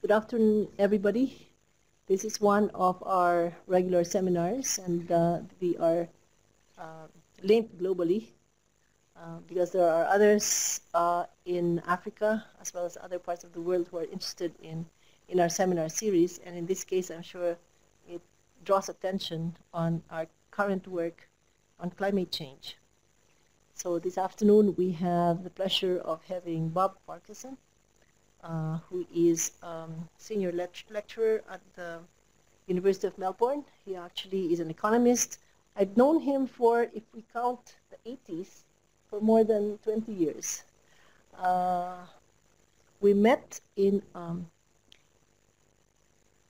Good afternoon, everybody. This is one of our regular seminars, and we are linked globally because there are others in Africa as well as other parts of the world who are interested in our seminar series. And in this case, I'm sure it draws attention on our current work on climate change. So this afternoon, we have the pleasure of having Bob Farquharson, who is senior lecturer at the University of Melbourne. He actually is an economist. I've known him for, if we count the 80s, for more than 20 years. We met in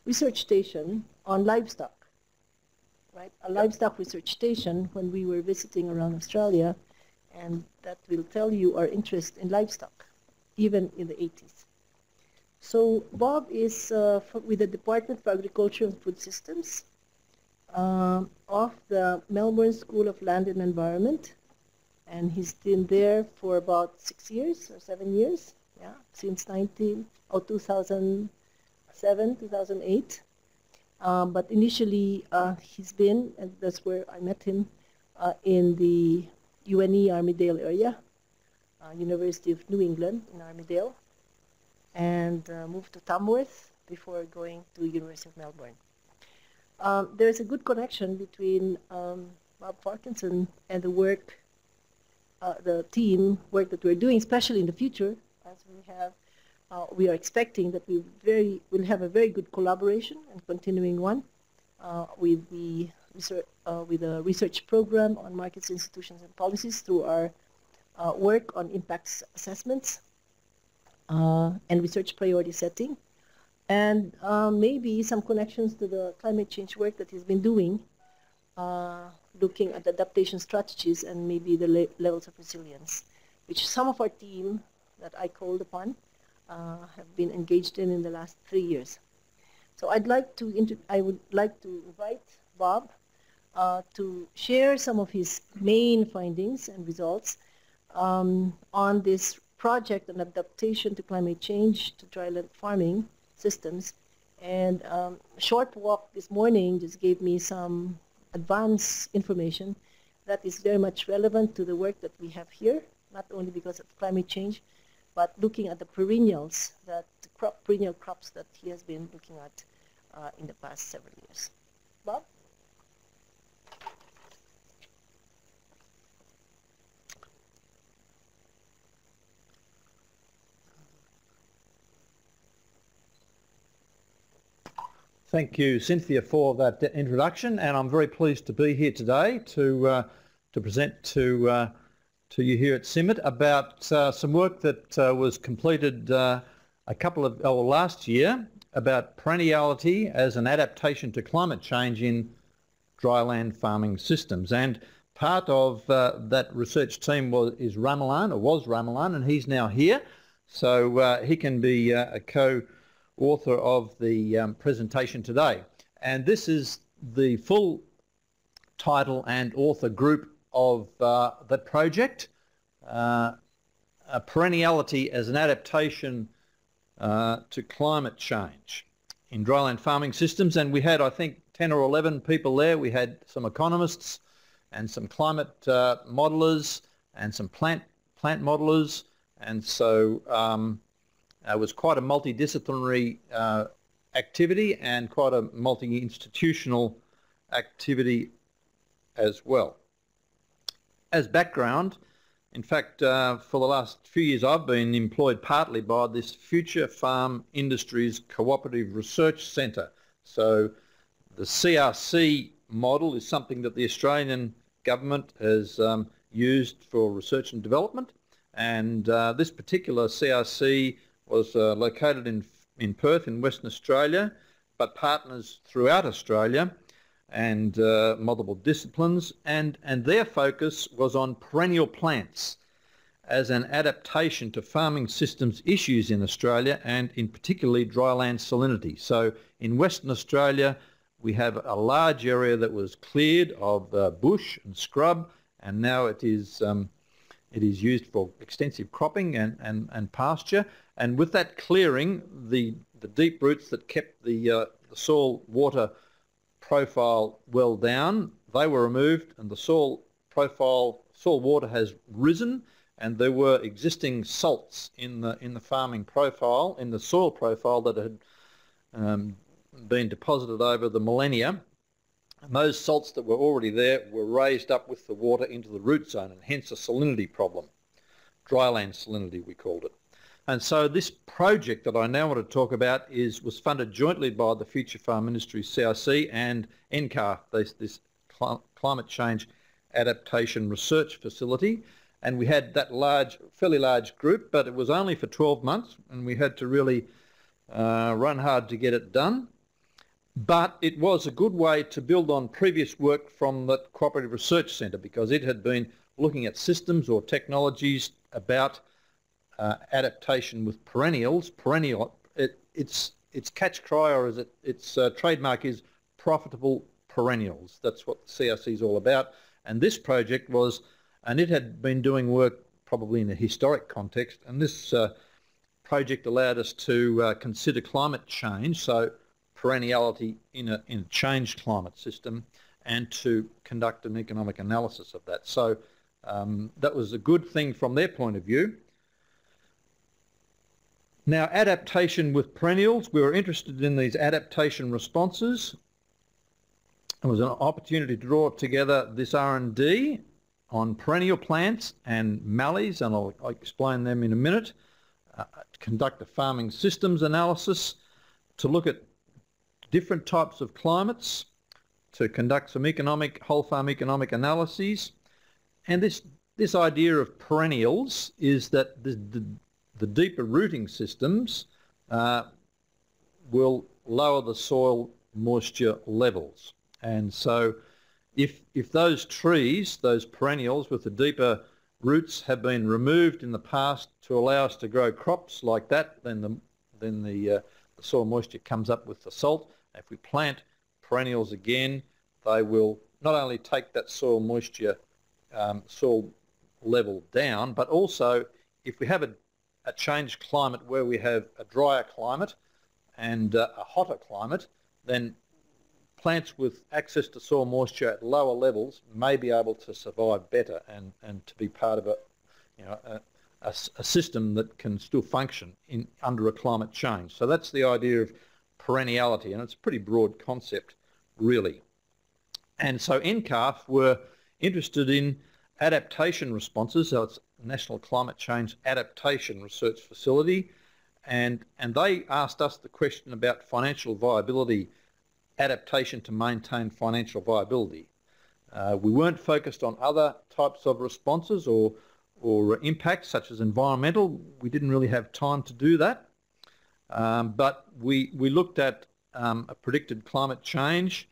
research station on livestock, right? A livestock research station when we were visiting around Australia, and that will tell you our interest in livestock, even in the 80s. So Bob is with the Department for Agriculture and Food Systems of the Melbourne School of Land and Environment, and he's been there for about 6 years or 7 years, yeah, since 2007, 2008. But initially, he's been, and that's where I met him, in the UNE Armidale area, University of New England in Armidale, and moved to Tamworth before going to University of Melbourne. There's a good connection between Bob Farquharson and the work, the team work that we're doing, especially in the future, as we have, we are expecting that we will have a very good collaboration and continuing one with the research program on markets, institutions, and policies through our work on impact assessments and research priority setting, and maybe some connections to the climate change work that he's been doing, looking at adaptation strategies and maybe the levels of resilience, which some of our team that I called upon have been engaged in the last 3 years. So I would like to invite Bob to share some of his main findings and results on this project on adaptation to climate change to dryland farming systems. And a short walk this morning just gave me some advanced information that is very much relevant to the work that we have here, not only because of climate change, but looking at the perennials, that perennial crops that he has been looking at in the past several years. Bob? Thank you, Cynthia, for that introduction, and I'm very pleased to be here today to present to you here at CIMMYT about some work that was completed last year about perenniality as an adaptation to climate change in dryland farming systems. And part of that research team was Ramalan, and he's now here, so he can be a co-author of the presentation today. And this is the full title and author group of the project, Perenniality as an Adaptation to Climate Change in Dryland Farming Systems. And we had, I think, 10 or 11 people there. We had some economists and some climate modellers and some plant modellers. And so it was quite a multidisciplinary activity and quite a multi-institutional activity as well. As background, in fact, for the last few years I've been employed partly by this Future Farm Industries Cooperative Research Centre. So the CRC model is something that the Australian government has used for research and development, and this particular CRC was located in Perth in Western Australia, but partners throughout Australia and multiple disciplines, and their focus was on perennial plants as an adaptation to farming systems issues in Australia, and in particularly dryland salinity. So in Western Australia we have a large area that was cleared of bush and scrub, and now it is used for extensive cropping and pasture. And with that clearing, the the deep roots that kept the soil water profile well down, they were removed, and the soil profile, soil water has risen, and there were existing salts in the farming profile, in the soil profile that had been deposited over the millennia. And those salts that were already there were raised up with the water into the root zone, and hence a salinity problem. Dryland salinity, we called it. And so this project that I now want to talk about is, was funded jointly by the Future Farm Industries CIC and NCAR, this Climate Change Adaptation Research Facility. And we had that large, fairly large group, but it was only for 12 months, and we had to really run hard to get it done. But it was a good way to build on previous work from the Cooperative Research Centre, because it had been looking at systems or technologies about adaptation with perennials. Its catch cry, or is it, its trademark is profitable perennials. That's what the CRC is all about. And this project was, and it had been doing work probably in a historic context, and this project allowed us to consider climate change, so perenniality in a changed climate system, and to conduct an economic analysis of that. So that was a good thing from their point of view. Now, adaptation with perennials, we were interested in these adaptation responses. It was an opportunity to draw together this R&D on perennial plants and mallees, and I'll explain them in a minute, conduct a farming systems analysis, to look at different types of climates, to conduct some economic, whole farm economic analyses. And this idea of perennials is that the deeper rooting systems will lower the soil moisture levels. And so if those trees, those perennials with the deeper roots, have been removed in the past to allow us to grow crops like that, then the soil moisture comes up with the salt. If we plant perennials again, they will not only take that soil moisture, soil level down, but also if we have a changed climate where we have a drier climate and a hotter climate, then plants with access to soil moisture at lower levels may be able to survive better and to be part of a system that can still function in under a climate change. So that's the idea of perenniality, and it's a pretty broad concept, really. And so NCARF were interested in adaptation responses, so it's National Climate Change Adaptation Research Facility, and they asked us the question about financial viability, adaptation to maintain financial viability. We weren't focused on other types of responses or impacts, such as environmental. We didn't really have time to do that. But we looked at a predicted climate change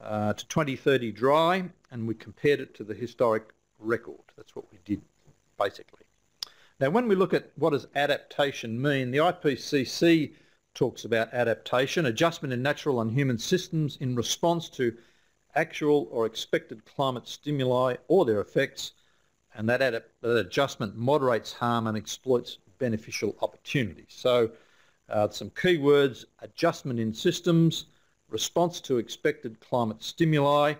to 2030 dry, and we compared it to the historic record. That's what we did, basically. Now, when we look at what does adaptation mean, the IPCC talks about adaptation, adjustment in natural and human systems in response to actual or expected climate stimuli or their effects, and that adjustment moderates harm and exploits beneficial opportunities. So some key words: adjustment in systems, response to expected climate stimuli,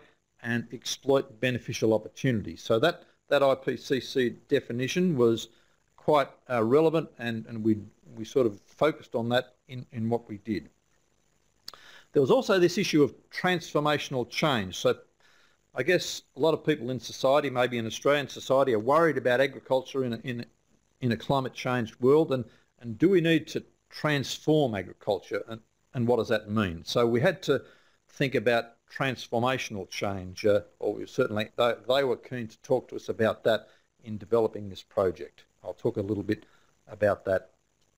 and exploit beneficial opportunities. So that IPCC definition was quite relevant, and we sort of focused on that in what we did. There was also this issue of transformational change. So I guess a lot of people in society, maybe in Australian society, are worried about agriculture in a climate change world, and do we need to transform agriculture, and what does that mean? So we had to think about transformational change, or we certainly, they were keen to talk to us about that in developing this project. I'll talk a little bit about that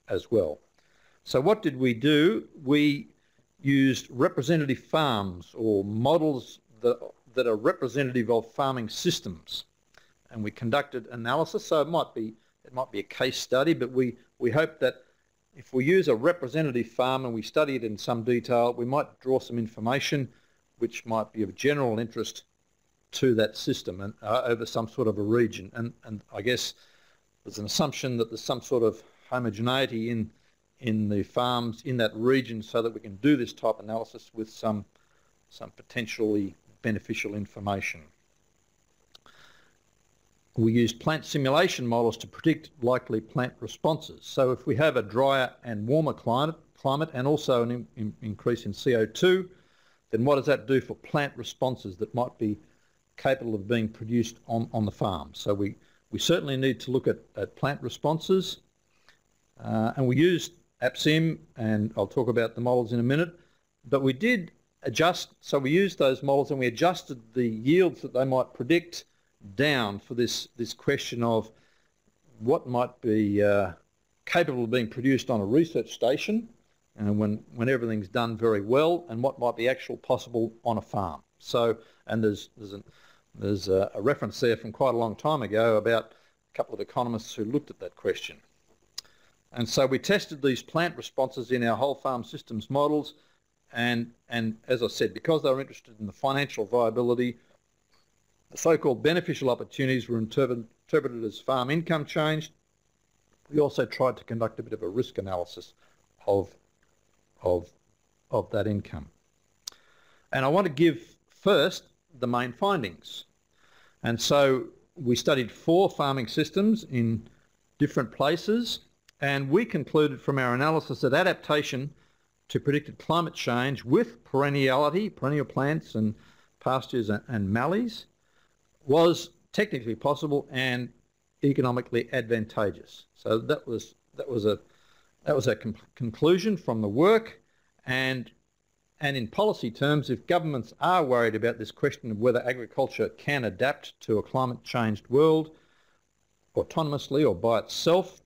as well. So what did we do? We used representative farms, or models that are representative of farming systems, and we conducted analysis. So it might be a case study, but we hope that if we use a representative farm and we study it in some detail, we might draw some information which might be of general interest to that system and over some sort of a region. And I guess there's an assumption that there's some sort of homogeneity in in the farms in that region so that we can do this type of analysis with some potentially beneficial information. We use plant simulation models to predict likely plant responses. So if we have a drier and warmer climate and also an increase in CO2, then what does that do for plant responses that might be capable of being produced on the farm? So we certainly need to look at plant responses. And we used APSIM, and I'll talk about the models in a minute, but we did adjust, so we used those models and we adjusted the yields that they might predict down for this question of what might be capable of being produced on a research station and when everything's done very well, and what might be actual possible on a farm. So, and there's a reference there from quite a long time ago about a couple of economists who looked at that question. And so we tested these plant responses in our whole farm systems models, and as I said, because they were interested in the financial viability, the so-called beneficial opportunities were interpreted as farm income change. We also tried to conduct a bit of a risk analysis of that income. And I want to give first the main findings. And so we studied 4 farming systems in different places, and we concluded from our analysis that adaptation to predicted climate change with perenniality, perennial plants and pastures and mallees, was technically possible and economically advantageous. So that was a conclusion from the work, and in policy terms, if governments are worried about this question of whether agriculture can adapt to a climate changed world autonomously or by itself,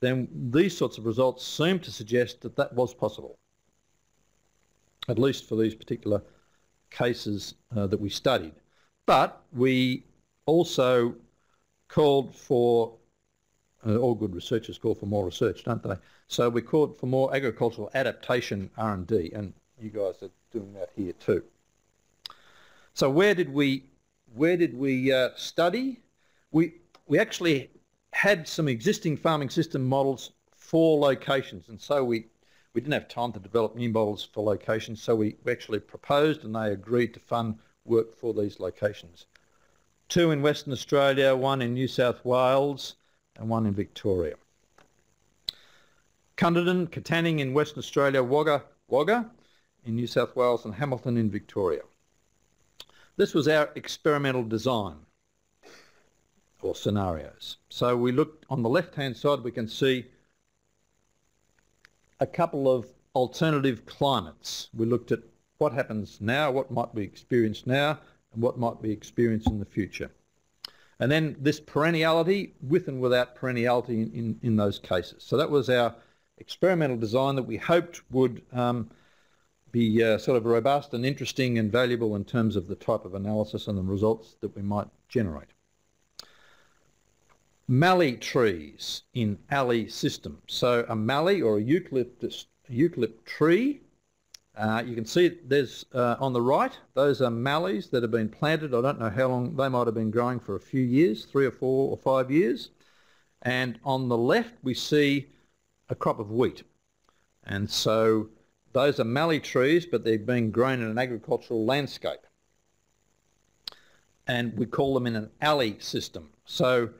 then these sorts of results seem to suggest that that was possible, at least for these particular cases that we studied. But we also called for, all good researchers call for more research, don't they? So we called for more agricultural adaptation R&D, and you guys are doing that here too. So where did we study? We actually had some existing farming system models for locations, and so we didn't have time to develop new models for locations, so we actually proposed and they agreed to fund work for these locations. 2 in Western Australia, 1 in New South Wales, and 1 in Victoria. Cunderdin, Catanning in Western Australia, Wagga Wagga in New South Wales, and Hamilton in Victoria. This was our experimental design, or scenarios. So we looked on the left-hand side, we can see a couple of alternative climates. We looked at what happens now, what might be experienced now, and what might be experienced in the future. And then this perenniality, with and without perenniality in those cases. So that was our experimental design that we hoped would be sort of robust and interesting and valuable in terms of the type of analysis and the results that we might generate. Mallee trees in alley systems. So a mallee or a eucalypt tree. You can see there's on the right, those are mallees that have been planted. I don't know how long, they might have been growing for a few years, 3 or 4 or 5 years. And on the left, we see a crop of wheat. And so those are mallee trees, but they're being grown in an agricultural landscape. And we call them in an alley system. So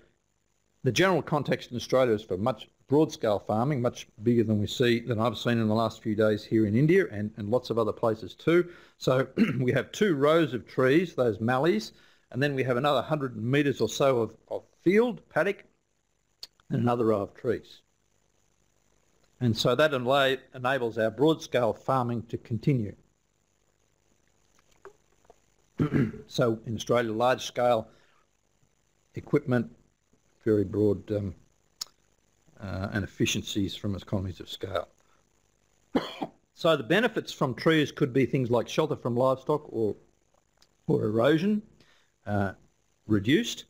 the general context in Australia is for much broad-scale farming, much bigger than I've seen in the last few days here in India and lots of other places too. So we have 2 rows of trees, those mallees, and then we have another 100 metres or so of field, paddock, and another row of trees. And so that enables our broad-scale farming to continue. So in Australia, large-scale equipment, very broad and efficiencies from economies of scale. So the benefits from trees could be things like shelter from livestock or erosion reduced,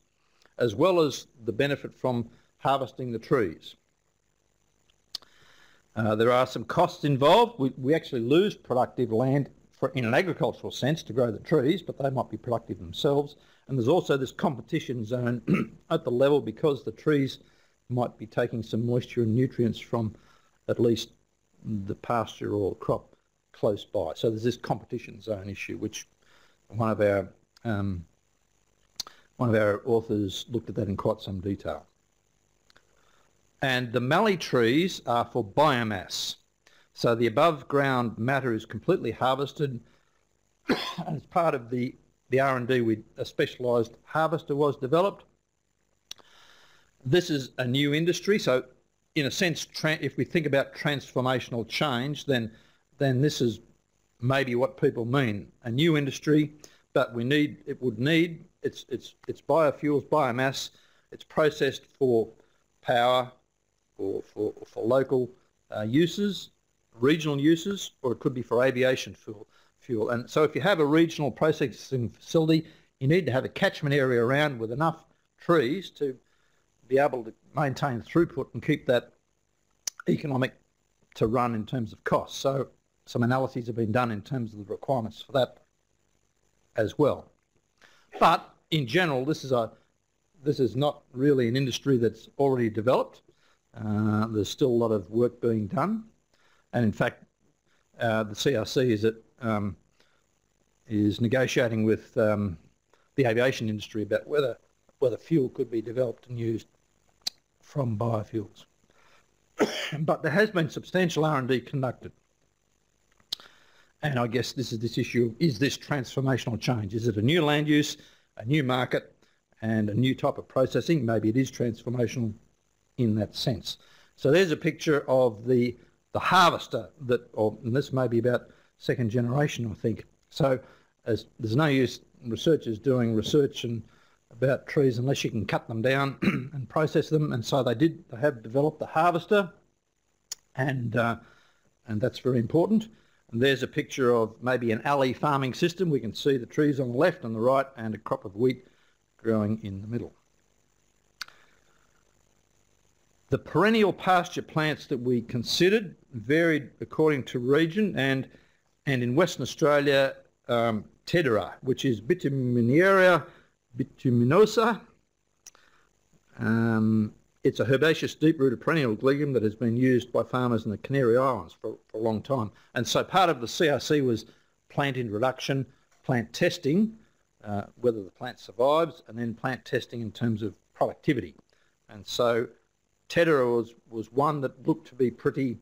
as well as the benefit from harvesting the trees. There are some costs involved. We actually lose productive land in an agricultural sense to grow the trees, but they might be productive themselves. And there's also this competition zone at the level because the trees might be taking some moisture and nutrients from at least the pasture or crop close by. So there's this competition zone issue, which one of our authors looked at that in quite some detail. And the mallee trees are for biomass. So the above ground matter is completely harvested, and as part of the R&D, a specialised harvester was developed. This is a new industry, so in a sense, if we think about transformational change, then this is maybe what people mean, a new industry, but it would need its biofuels, biomass. It's processed for power or for local uses, regional uses, or it could be for aviation fuel. And so if you have a regional processing facility, you need to have a catchment area around with enough trees to be able to maintain throughput and keep that economic to run in terms of cost. So some analyses have been done in terms of the requirements for that as well. But in general, this is not really an industry that's already developed. There's still a lot of work being done. And in fact, the CRC is negotiating with the aviation industry about whether fuel could be developed and used from biofuels. But there has been substantial R&D conducted. And I guess this is this issue, is this transformational change? Is it a new land use, a new market, and a new type of processing? Maybe it is transformational in that sense. So there's a picture of the harvester that, and this may be about second generation, I think. So there's no use researchers doing research about trees unless you can cut them down and process them. And so they have developed the harvester, and that's very important. And there's a picture of maybe an alley farming system. We can see the trees on the left and the right and a crop of wheat growing in the middle. The perennial pasture plants that we considered varied according to region, and in Western Australia, Tedera, which is bituminaria bituminosa. It's a herbaceous deep-rooted perennial legume that has been used by farmers in the Canary Islands for a long time. And so part of the CRC was plant introduction, plant testing, whether the plant survives, and then plant testing in terms of productivity. And so Tedera was one that looked to be pretty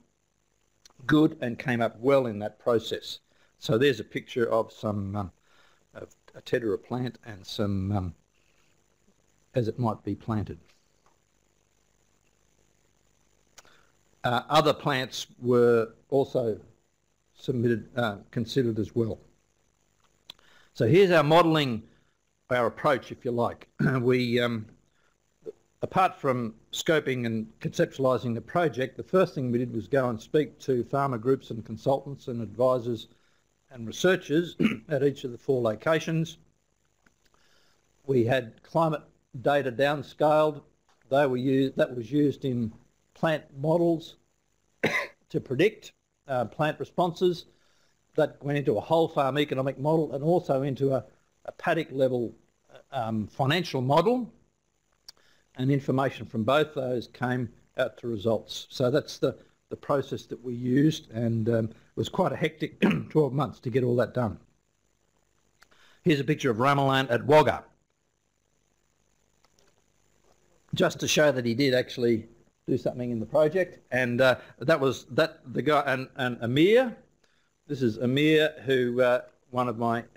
good and came up well in that process. So there's a picture of some of a Tedera plant and some as it might be planted. Other plants were also considered as well. So here's our modelling, our approach, if you like. Apart from scoping and conceptualising the project, the first thing we did was go and speak to farmer groups and consultants and advisors and researchers at each of the four locations. We had climate data downscaled. That was used in plant models to predict plant responses. That went into a whole farm economic model and also into a paddock level financial model. And information from both those came out to results. So that's the process that we used, and it was quite a hectic 12 months to get all that done. Here's a picture of Ramalan at Wagga, just to show that he did actually do something in the project. And the guy, and Amir. This is Amir, who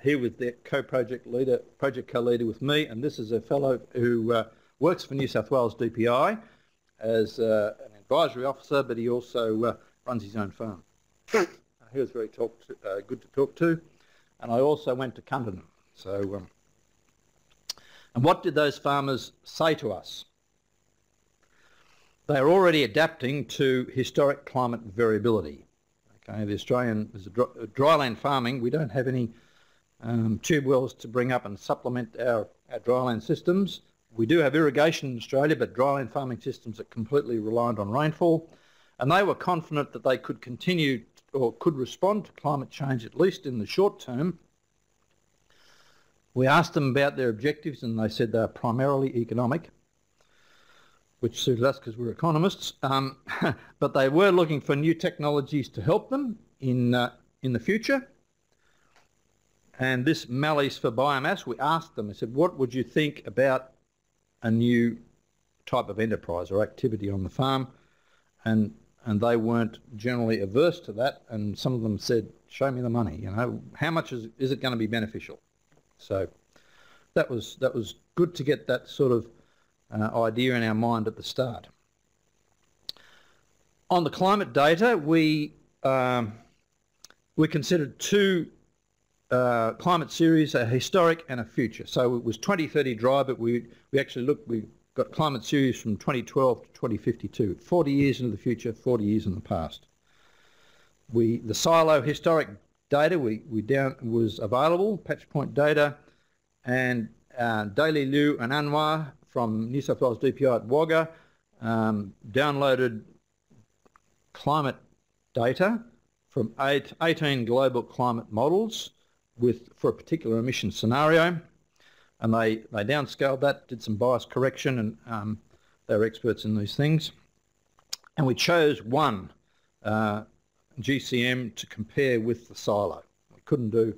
he was the project co-leader with me, and this is a fellow who works for New South Wales DPI as an advisory officer, but he also runs his own farm. He was very good to talk to, and I also went to Cunderdin. So, and what did those farmers say to us? They are already adapting to historic climate variability. Okay, dryland farming. We don't have any tube wells to bring up and supplement our dryland systems. We do have irrigation in Australia, but dryland farming systems are completely reliant on rainfall, and they were confident that they could continue or could respond to climate change, at least in the short term. We asked them about their objectives, and they said they are primarily economic. which suited us because we're economists, but they were looking for new technologies to help them in the future. And this Mallees for Biomass, we asked them, I said, what would you think about a new type of enterprise or activity on the farm? And they weren't generally averse to that, and some of them said, show me the money, you know, how much is it going to be beneficial? So that was good to get that sort of idea in our mind at the start. On the climate data, we considered two climate series, a historic and a future. So it was 2030 dry, but we actually looked, we got climate series from 2012 to 2052, 40 years into the future, 40 years in the past. The silo historic data was available, patch point data, and Daly Liu and Anwar from New South Wales DPI at Wagga downloaded climate data from 18 global climate models for a particular emission scenario, and they downscaled that, did some bias correction, and they were experts in these things. And we chose one GCM to compare with the silo. We couldn't do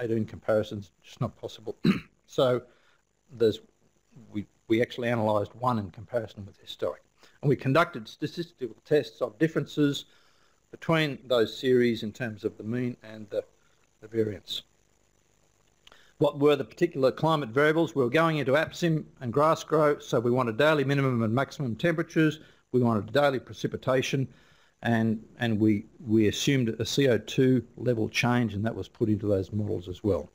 18 comparisons, just not possible. So we actually analysed one in comparison with historic. And we conducted statistical tests of differences between those series in terms of the mean and the variance. What were the particular climate variables? We were going into APSIM and GrassGro, so we wanted daily minimum and maximum temperatures, we wanted daily precipitation, and we assumed a CO2 level change, and that was put into those models as well.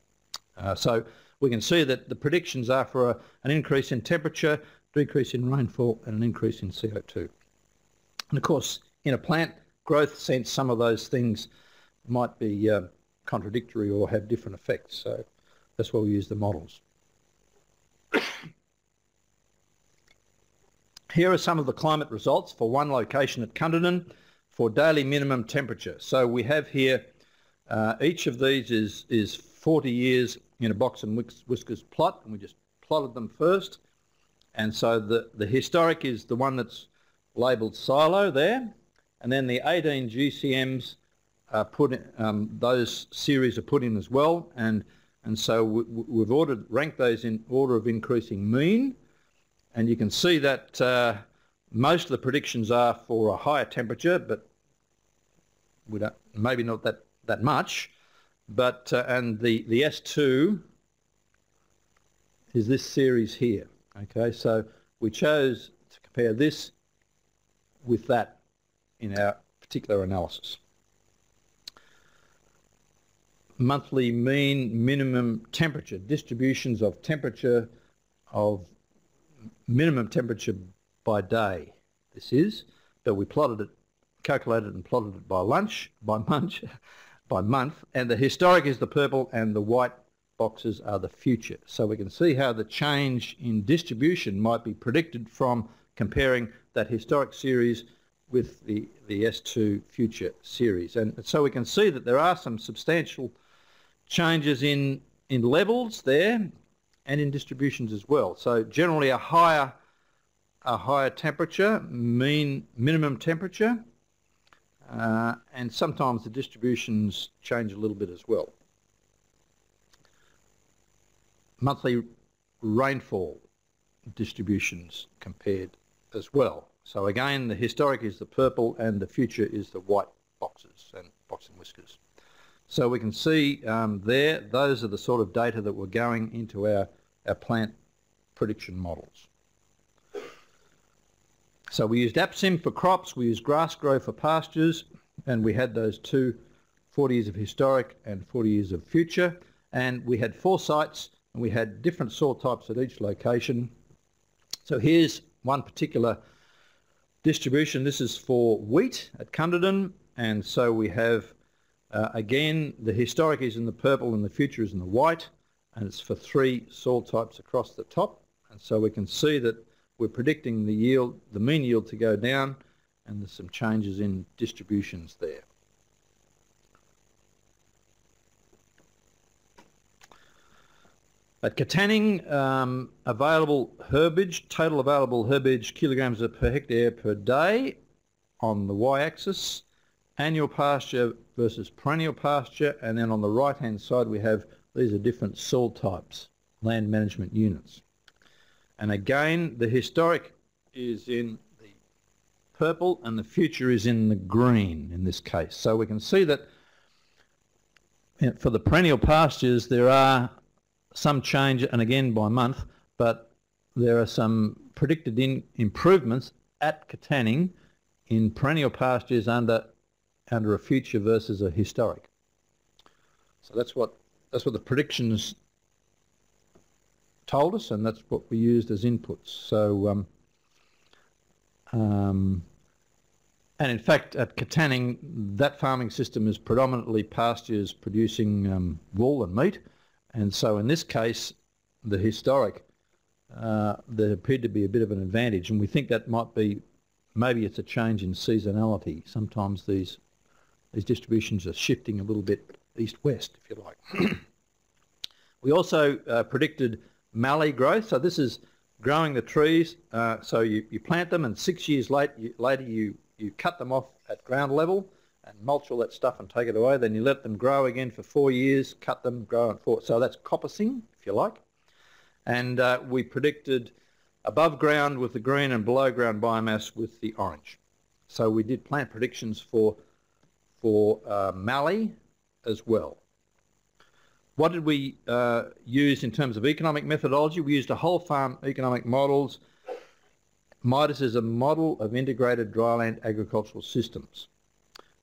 So we can see that the predictions are for an increase in temperature, decrease in rainfall, and an increase in CO2. And of course, in a plant growth sense, some of those things might be contradictory or have different effects. So that's why we use the models. Here are some of the climate results for one location at Cunderdin for daily minimum temperature. So we have here, each of these is 40 years in a box and whiskers plot, and we just plotted them first. And so the historic is the one that's labelled silo there, and then the 18 GCMs are put in, those series are put in as well, and so we've ranked those in order of increasing mean, and you can see that most of the predictions are for a higher temperature, but we don't, maybe not that much, but and the S2 is this series here. Okay, so we chose to compare this with that in our particular analysis. Monthly mean minimum temperature, distributions of temperature, of minimum temperature by day, this is, but we plotted it, calculated and plotted it by month, and the historic is the purple and the white boxes are the future. So we can see how the change in distribution might be predicted from comparing that historic series with the S2 future series. And so we can see that there are some substantial changes in levels there and in distributions as well. So generally a higher temperature, mean minimum temperature, and sometimes the distributions change a little bit as well. Monthly rainfall distributions compared as well. So again, the historic is the purple and the future is the white boxes and box and whiskers. So we can see there, those are the sort of data that we're going into our plant prediction models. So we used APSIM for crops, we used GrassGro for pastures, and we had those two, 40 years of historic and 40 years of future, and we had four sites, and we had different soil types at each location. So here's one particular distribution. This is for wheat at Cunderdin, and so we have, again, the historic is in the purple and the future is in the white, and it's for three soil types across the top. And so we can see that we're predicting the yield, the mean yield, to go down, and there's some changes in distributions there. At Catanning, available herbage, total available herbage, kilograms per hectare per day on the y-axis, annual pasture versus perennial pasture, and then on the right-hand side we have, these are different soil types, land management units. And again, the historic is in the purple and the future is in the green in this case. So we can see that for the perennial pastures there are some change, and again by month, but there are some predicted improvements at Catanning in perennial pastures under a future versus a historic. So that's what the predictions told us, and that's what we used as inputs. So and in fact at Catanning that farming system is predominantly pastures producing wool and meat, and so in this case the historic there appeared to be a bit of an advantage, and we think that might be, maybe it's a change in seasonality. Sometimes these distributions are shifting a little bit east-west, if you like. We also predicted mallee growth. So this is growing the trees. So you plant them, and 6 years later you cut them off at ground level and mulch all that stuff and take it away. Then you let them grow again for 4 years, cut them, grow and forth. So that's coppicing, if you like. And we predicted above ground with the green and below ground biomass with the orange. So we did plant predictions for mallee as well. What did we use in terms of economic methodology? We used a whole farm economic models. MIDAS is a model of integrated dryland agricultural systems.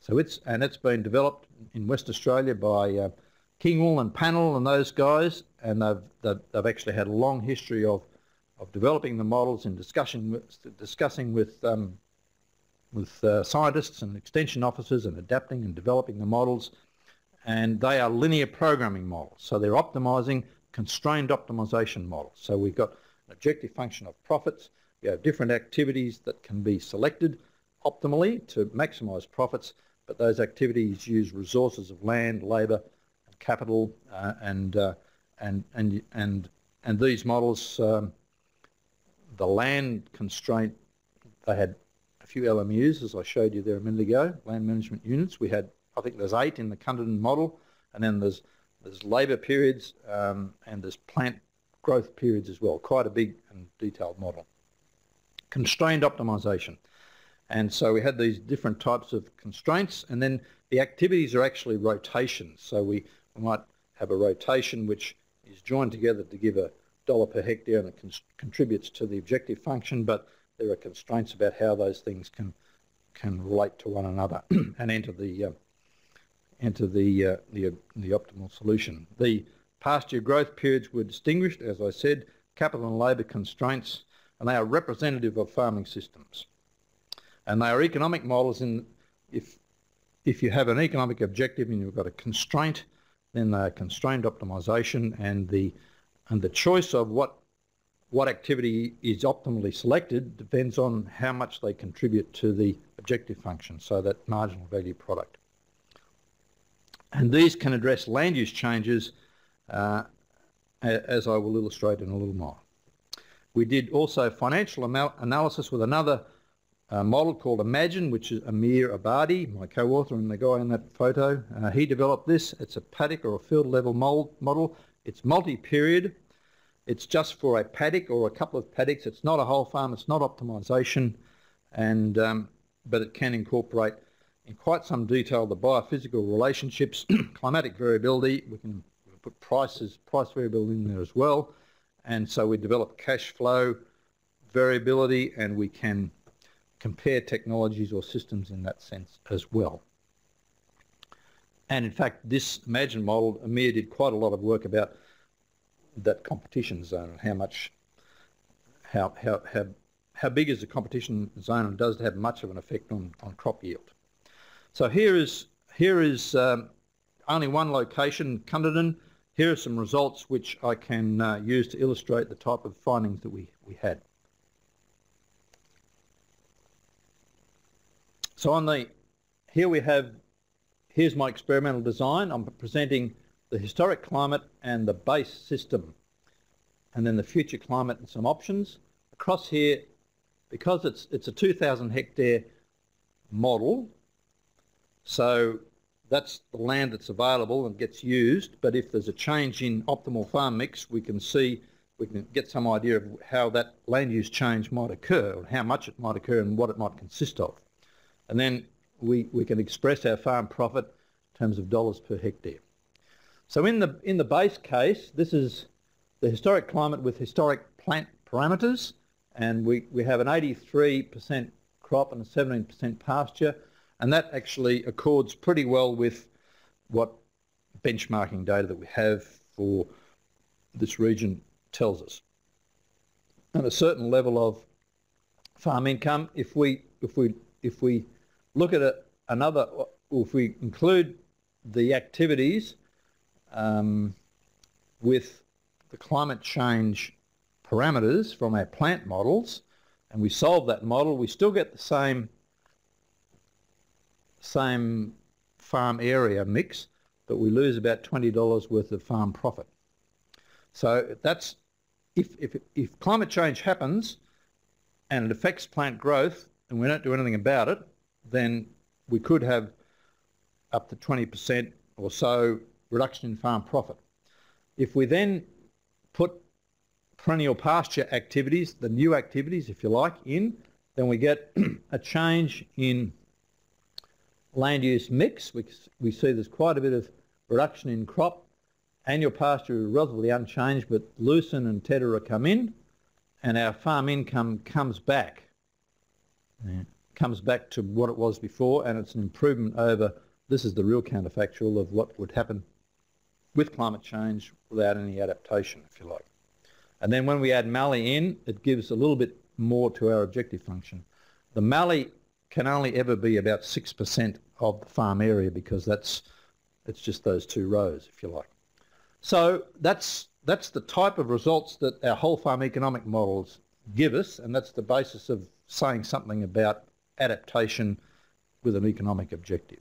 So it's been developed in West Australia by Kingwell and Panel and those guys, and they've actually had a long history of developing the models and discussing with scientists and extension officers and adapting and developing the models. And they are linear programming models. So they're optimizing, constrained optimization models. So we've got an objective function of profits. We have different activities that can be selected optimally to maximize profits, but those activities use resources of land, labor, and capital, and these models, the land constraint, they had a few LMUs, as I showed you there a minute ago, land management units. We had, I think there's 8 in the Cunderdin model, and then there's labour periods and there's plant growth periods as well. Quite a big and detailed model. Constrained optimisation. And so we had these different types of constraints, and then the activities are actually rotations. So we might have a rotation which is joined together to give $1 per hectare, and it contributes to the objective function, but there are constraints about how those things can relate to one another and enter the into the optimal solution. The pasture growth periods were distinguished, as I said, capital and labour constraints, and they are representative of farming systems. And they are economic models. In if you have an economic objective and you've got a constraint, then they are constrained optimisation, and the choice of what activity is optimally selected depends on how much they contribute to the objective function, so that marginal value product. And these can address land use changes, as I will illustrate in a little while. We did also financial analysis with another model called IMAGINE, which is Amir Abadi, my co-author and the guy in that photo. He developed this. It's a paddock or a field level model. It's multi-period. It's just for a paddock or a couple of paddocks. It's not a whole farm. It's not optimisation, and but it can incorporate in quite some detail the biophysical relationships, climatic variability. We can put price variability in there as well, and so we develop cash flow variability, and we can compare technologies or systems in that sense as well. And in fact, this IMAGINE model, Amir did quite a lot of work about that competition zone, and how big is the competition zone, and does it have much of an effect on crop yield. So here is only one location, Cunderdin. Here are some results which I can use to illustrate the type of findings that we had. So here's my experimental design. I'm presenting the historic climate and the base system and then the future climate and some options. Across here, because it's a 2,000 hectare model, so that's the land that's available and gets used, but if there's a change in optimal farm mix, we can see, we can get some idea of how that land use change might occur, or how much it might occur and what it might consist of. And then we can express our farm profit in terms of dollars per hectare. So in the base case, this is the historic climate with historic plant parameters, and we have an 83% crop and a 17% pasture, and that actually accords pretty well with what benchmarking data that we have for this region tells us. And a certain level of farm income, if we look at another, or if we include the activities with the climate change parameters from our plant models, and we solve that model, we still get the same farm area mix, but we lose about $20 worth of farm profit. So that's, if climate change happens and it affects plant growth and we don't do anything about it, then we could have up to 20% or so reduction in farm profit. If we then put perennial pasture activities, the new activities if you like, in, then we get a change in land use mix. We see there's quite a bit of reduction in crop. Annual pasture is relatively unchanged, but lucerne and Tedera come in, and our farm income comes back. Yeah. Comes back to what it was before, and it's an improvement over, this is the real counterfactual of what would happen with climate change without any adaptation, if you like. And then when we add mallee in, it gives a little bit more to our objective function. The mallee can only ever be about 6% of the farm area, because it's just those two rows, if you like. So that's the type of results that our whole farm economic models give us, and that's the basis of saying something about adaptation with an economic objective.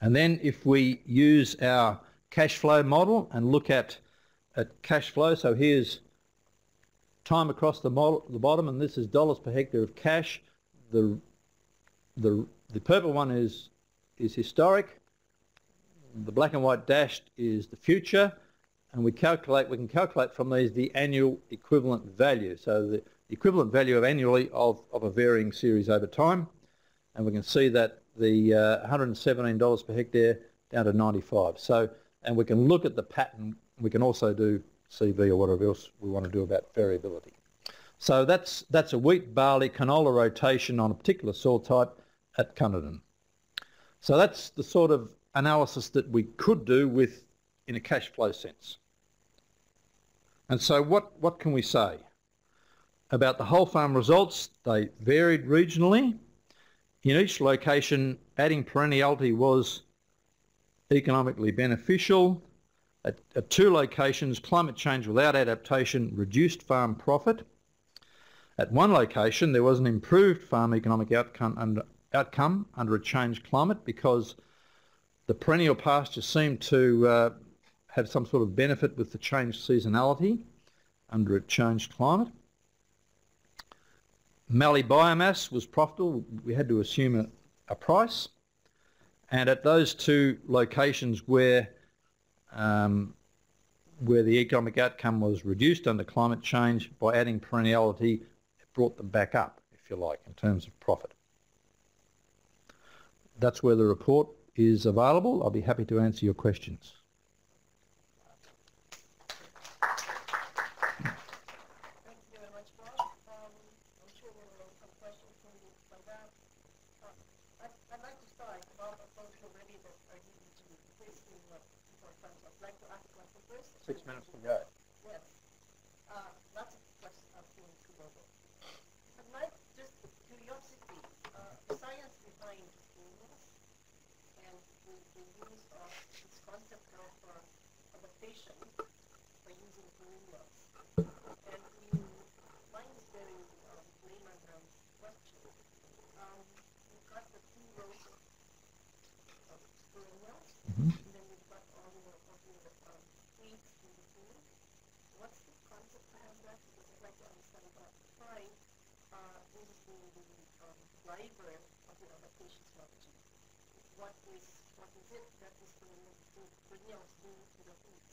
And then if we use our cash flow model and look at cash flow, so here's time across the model, the bottom, and this is dollars per hectare of cash. The purple one is historic. The black and white dashed is the future, and we can calculate from these the annual equivalent value. So the equivalent value of annually of a varying series over time, and we can see that the $117 per hectare down to 95. So, and we can look at the pattern. We can also do CV or whatever else we want to do about variability. So that's a wheat, barley, canola rotation on a particular soil type at Cunderdin. So that's the sort of analysis that we could do with in a cash flow sense. And so what can we say about the whole farm results? They varied regionally. In each location, adding perenniality was economically beneficial. At two locations, climate change without adaptation reduced farm profit. At one location, there was an improved farm economic outcome under a changed climate, because the perennial pasture seemed to have some sort of benefit with the changed seasonality under a changed climate. Mallee biomass was profitable. We had to assume a price. And at those two locations where the economic outcome was reduced under climate change, by adding perenniality, it brought them back up, if you like, in terms of profit. That's where the report is available. I'll be happy to answer your questions. Thank you very much, Bob. I'm sure there will be some questions from you from that. I'd like to start, Bob, I've told you already that I need you to please do before time, so I'd like to ask one for first. 6 minutes to go. Yes. Lots of questions are coming to Bob. I'd like just curiosity, science behind the use of this concept of adaptation by using perennials. And you find this very layman question. You've got the two rows of perennials, and then you've got all the weeds in the food. What's the concept behind that? Because I'd like to understand about applying the driver of the adaptation strategy. What is it that is going to bring us to the food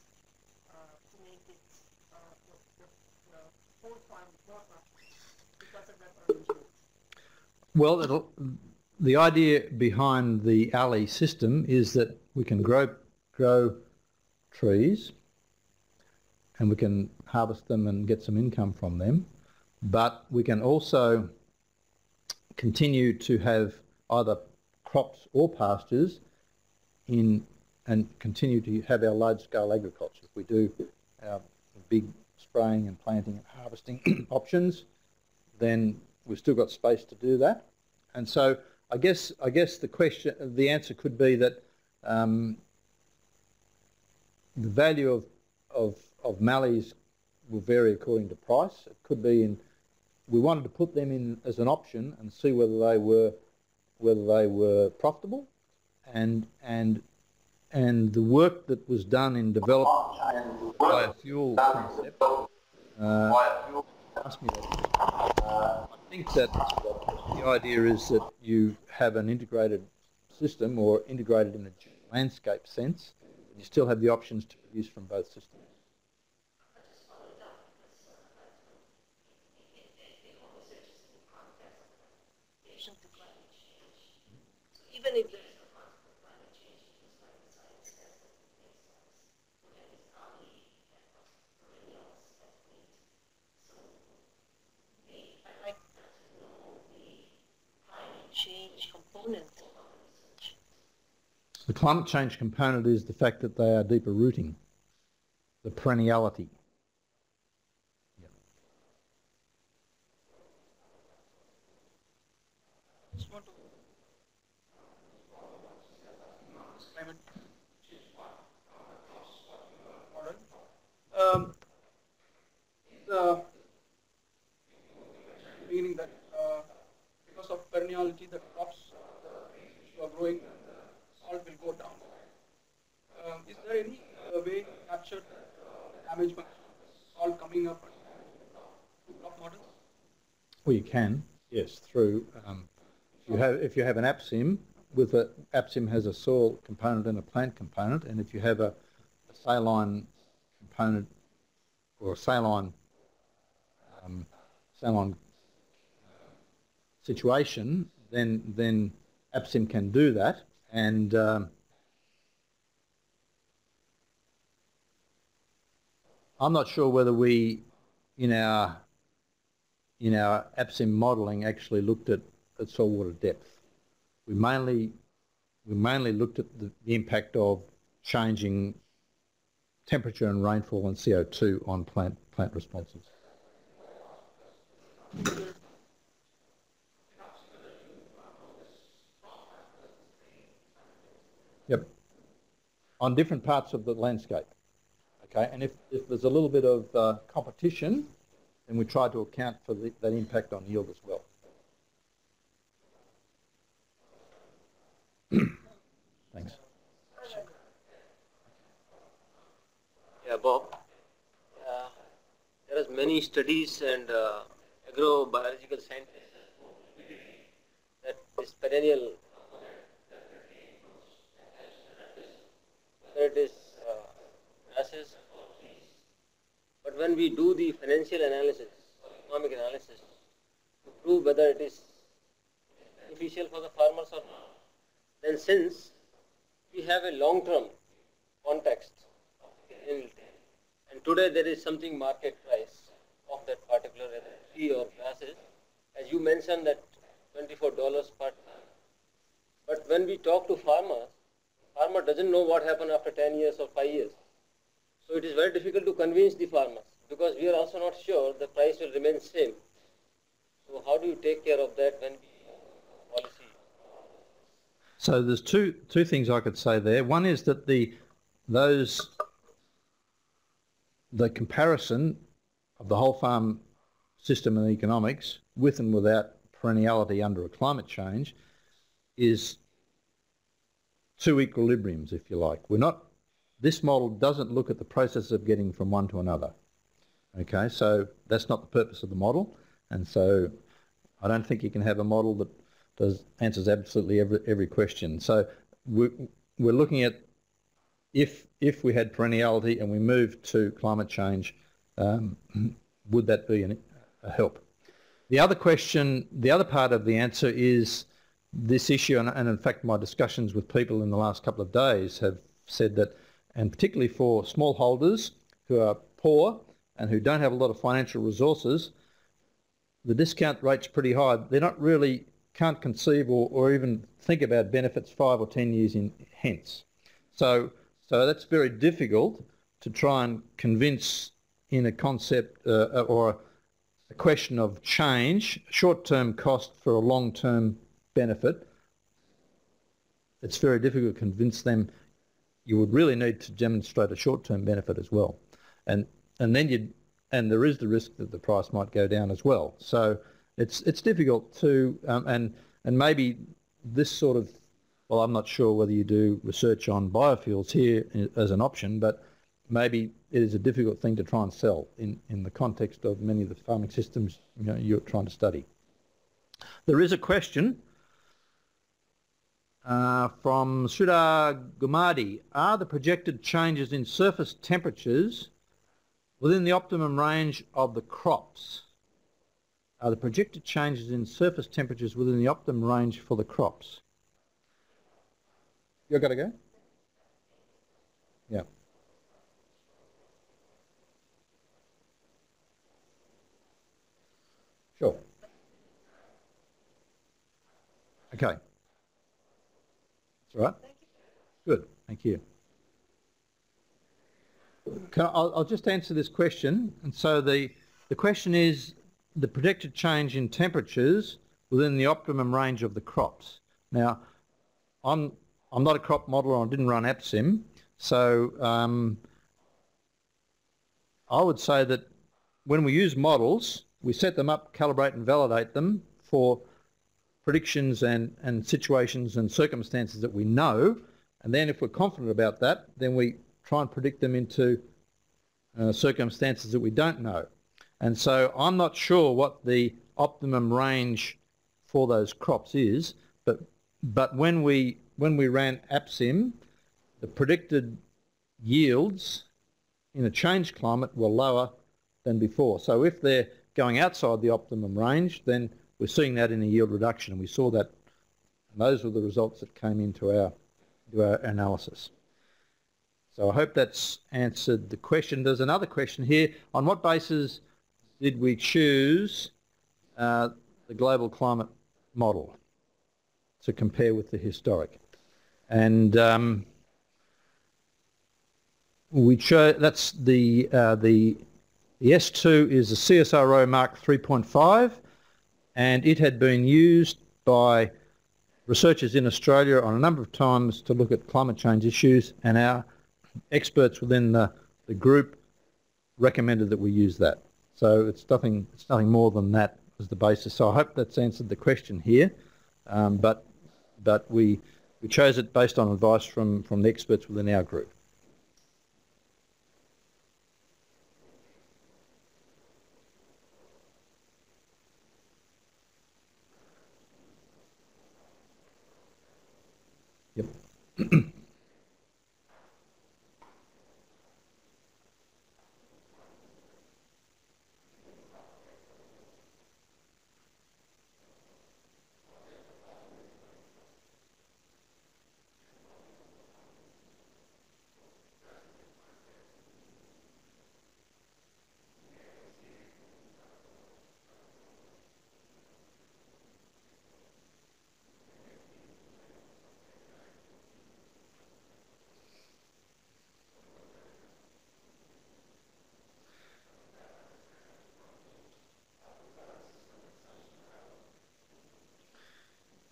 to make it the whole farm more productive because of that origin? Well, the idea behind the alley system is that we can grow trees and we can harvest them and get some income from them, but we can also continue to have either crops or pastures in and continue to have our large-scale agriculture. If we do our big spraying and planting and harvesting options, then we've still got space to do that. And so I guess the answer could be that the value of mallees will vary according to price. It could be we wanted to put them in as an option and see whether they were profitable, and the work that was done in developing biofuel concept. Ask me that. I think that the idea is that you have an integrated system, or integrated in a landscape sense, and you still have the options to produce from both systems. Even if the climate change component is the fact that they are deeper rooting, the perenniality. Yep. Just want to meaning that because of perenniality, the crops you are growing will go down. Is there any way to capture damage all coming up through crop models? Well, you can, yes, through if you have an APSIM with a APSIM has a soil component and a plant component, and if you have a saline component or a saline situation, then APSIM can do that. And I'm not sure whether we, in our APSIM modelling, actually looked at soil water depth. We mainly looked at the impact of changing temperature and rainfall and CO2 on plant responses. Yep. On different parts of the landscape. Okay, and if there's a little bit of competition, then we try to account for that impact on yield as well. Thanks. Yeah, Bob. There is many studies and agrobiological scientists that this perennial it is grasses, but when we do the financial analysis, economic analysis, to prove whether it is beneficial for the farmers or not, then since we have a long-term context, and today there is something market price of that particular tree or grasses, as you mentioned that $24 per ton, but when we talk to farmers, farmer doesn't know what happened after 10 years or 5 years. So it is very difficult to convince the farmers because we are also not sure the price will remain same. So how do you take care of that when we policy? So there's two things I could say there. One is that the comparison of the whole farm system and economics with and without perenniality under a climate change is two equilibriums, if you like. We're not This model doesn't look at the process of getting from one to another. Okay, so that's not the purpose of the model, and so I don't think you can have a model that answers absolutely every question. So we're looking at if we had perenniality and we moved to climate change, would that be a help? The other question, the other part of the answer is this issue, and in fact my discussions with people in the last couple of days have said that, and particularly for smallholders who are poor and who don't have a lot of financial resources, the discount rate's pretty high. They're not really, can't conceive or even think about benefits 5 or 10 years hence. So that's very difficult to try and convince in a concept or a question of change, short-term cost for a long-term benefit. It's very difficult to convince them. You would really need to demonstrate a short-term benefit as well, and then you, and there is the risk that the price might go down as well. So it's difficult to and maybe this sort of, well, I'm not sure whether you do research on biofuels here as an option, but maybe it is a difficult thing to try and sell in the context of many of the farming systems you're trying to study. There is a question from Sudhar Gumadi. Are the projected changes in surface temperatures within the optimum range of the crops? Are the projected changes in surface temperatures within the optimum range for the crops? You got to go? Yeah. Sure. Okay. That's all right. Good. Thank you. I'll just answer this question. And so the question is the projected change in temperatures within the optimum range of the crops. Now, I'm not a crop modeler, I didn't run APSIM, so I would say that when we use models, we set them up, calibrate and validate them for predictions and situations and circumstances that we know, and then if we're confident about that, then we try and predict them into circumstances that we don't know. And so I'm not sure what the optimum range for those crops is, but when we ran APSIM, the predicted yields in a changed climate were lower than before. So if they're going outside the optimum range, then we're seeing that in a yield reduction. And we saw that, and those were the results that came into our analysis. So I hope that's answered the question. There's another question here. On what basis did we choose the global climate model to compare with the historic? And we chose, that's the S2 is a CSIRO Mark 3.5, and it had been used by researchers in Australia on a number of times to look at climate change issues, and our experts within the group recommended that we use that. So it's nothing more than that as the basis. So I hope that's answered the question here, but we chose it based on advice from the experts within our group. Yep.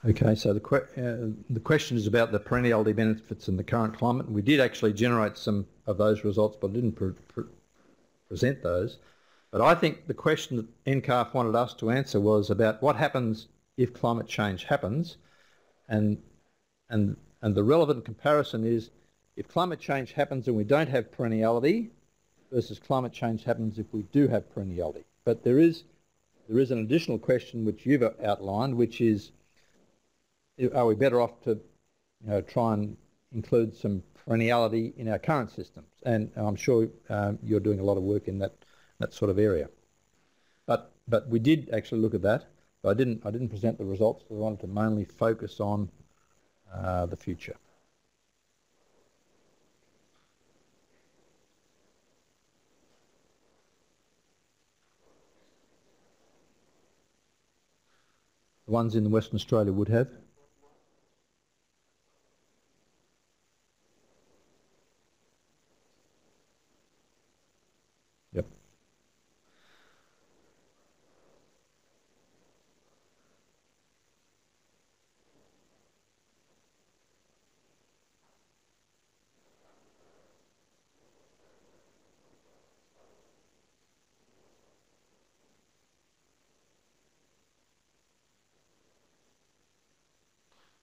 Okay, so the question is about the perenniality benefits in the current climate. We did actually generate some of those results, but didn't present those. But I think the question that NCARF wanted us to answer was about what happens if climate change happens, and the relevant comparison is if climate change happens and we don't have perenniality versus climate change happens if we do have perenniality. But there is an additional question which you've outlined, which is, are we better off to try and include some perenniality in our current systems? And I'm sure you're doing a lot of work in that sort of area. But we did actually look at that. But I didn't present the results. So I wanted to mainly focus on the future. The ones in Western Australia would have.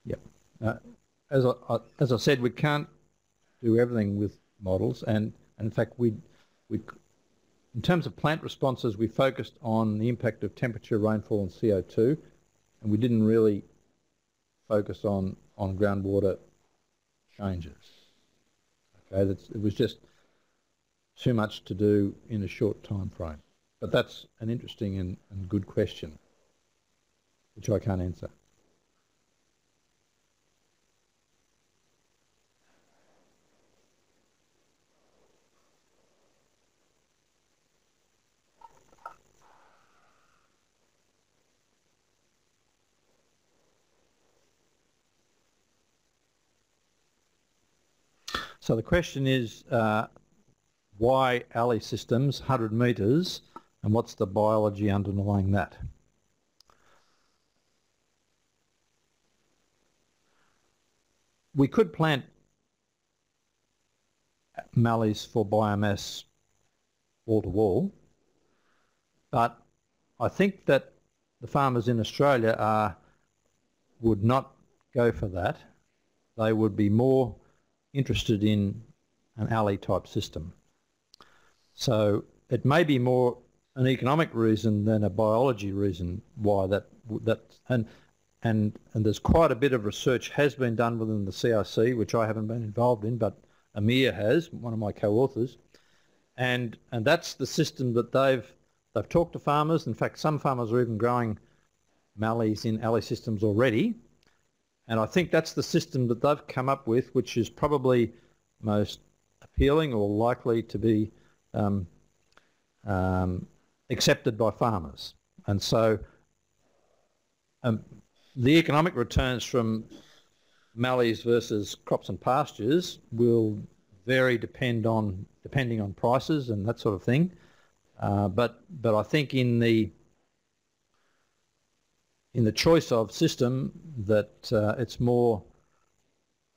Yep. As I said, we can't do everything with models, and in fact, we in terms of plant responses, we focused on the impact of temperature, rainfall, and CO2, and we didn't really focus on groundwater changes. Okay, it was just too much to do in a short time frame. But that's an interesting and good question, which I can't answer. So the question is, why alley systems, 100 metres, and what's the biology underlying that? We could plant mallees for biomass wall to wall, but I think that the farmers in Australia would not go for that. They would be more interested in an alley type system. So it may be more an economic reason than a biology reason why and there's quite a bit of research has been done within the CRC, which I haven't been involved in, but Amir has, one of my co-authors, and that's the system that they've talked to farmers. In fact, some farmers are even growing mallees in alley systems already. And I think that's the system that they've come up with, which is probably most appealing or likely to be accepted by farmers. And so the economic returns from mallees versus crops and pastures will vary depending on prices and that sort of thing. But I think in the choice of system that it's more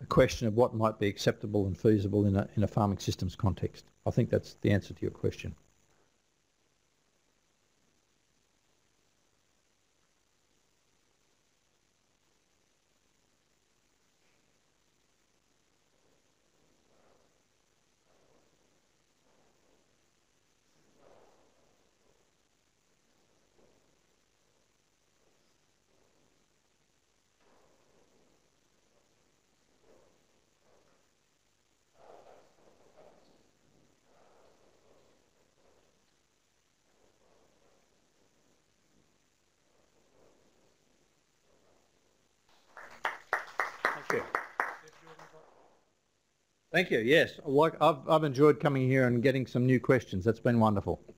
a question of what might be acceptable and feasible in a farming systems context. I think that's the answer to your question. Thank you. Yes, I've enjoyed coming here and getting some new questions. That's been wonderful.